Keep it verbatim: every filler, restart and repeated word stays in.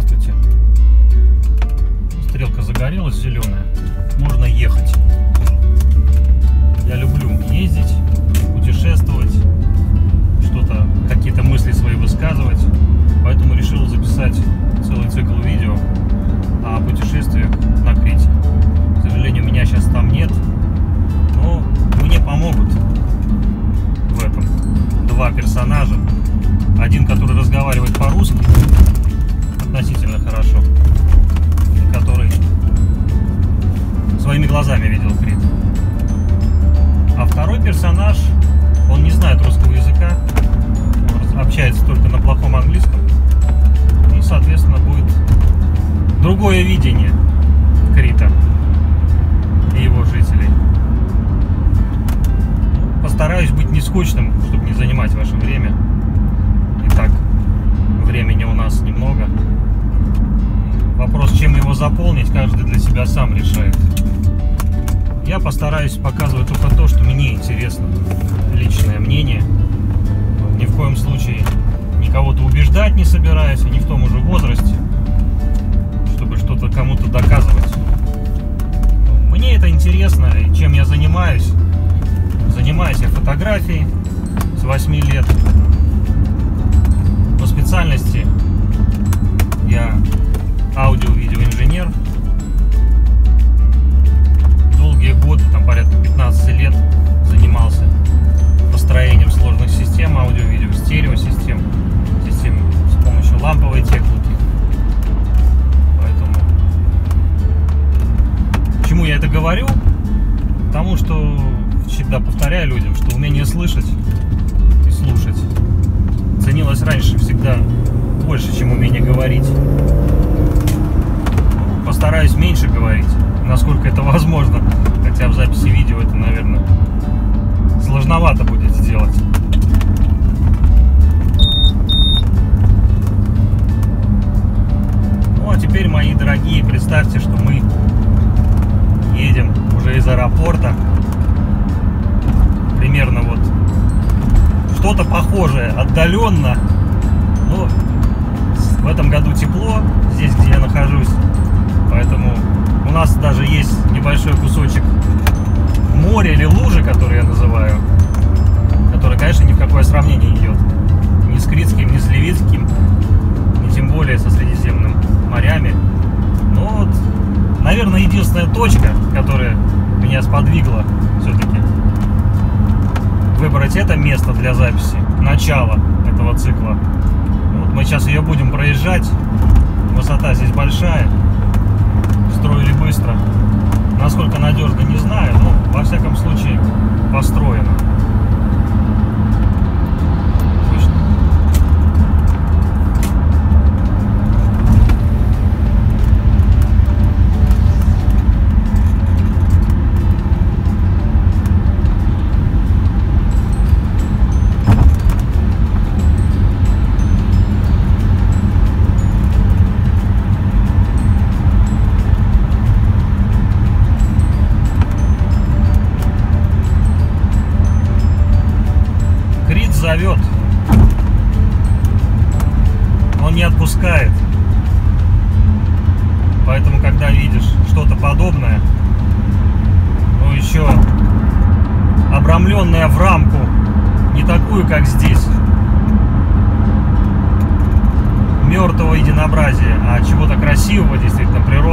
Здравствуйте. Стрелка загорелась, зеленая. Можно ехать. Я люблю ездить, путешествовать, что-то, какие-то мысли свои высказывать. Поэтому решил записать целый цикл видео о путешествиях на Крите. К сожалению, меня сейчас там нет, но мне помогут в этом два персонажа. Один, который разговаривает по-русски относительно хорошо, и который своими глазами видел Крит. А второй персонаж, он не знает русского языка, он общается только на плохом английском, и, соответственно, будет другое видение Крита и его жителей. Постараюсь быть не скучным, чтобы не занимать ваше время. Итак, времени у нас немного. Вопрос, чем его заполнить, каждый для себя сам решает. Я постараюсь показывать только то, что мне интересно. Личное мнение. Ни в коем случае никого-то убеждать не собираюсь, и не в том уже возрасте, чтобы что-то кому-то доказывать. Мне это интересно, и чем я занимаюсь. Занимаюсь я фотографией с восьми лет. По специальности я аудио-видеоинженер. Долгие годы, там порядка пятнадцати лет, занимался построением сложных систем, аудио-видео, стереосистем, систем с помощью ламповой техники. Поэтому, почему я это говорю? Потому что всегда повторяю людям, что умение слышать и слушать ценилось раньше всегда больше, чем умение говорить. Постараюсь меньше говорить, насколько это возможно, хотя в записи видео это, наверное, сложновато будет сделать. Ну а теперь, мои дорогие, представьте, что мы едем уже из аэропорта. Примерно вот что-то похожее, отдаленно, но в этом году тепло здесь, где я нахожусь, поэтому у нас даже есть небольшой кусочек моря или лужи, который я называю, который, конечно, ни в какое сравнение не идет ни с критским, ни с ливийским, ни тем более со Средиземным морями. Но вот, наверное, единственная точка, которая меня сподвигла все-таки выбрать это место для записи, начало этого цикла. Вот мы сейчас ее будем проезжать. Высота здесь большая. Строили быстро. Насколько надежно, не знаю, но во всяком случае построено. Слышно? Зовет, он не отпускает, поэтому когда видишь что-то подобное, ну еще обрамленное в рамку, не такую, как здесь, мертвого единообразия, а чего-то красивого, действительно, природы.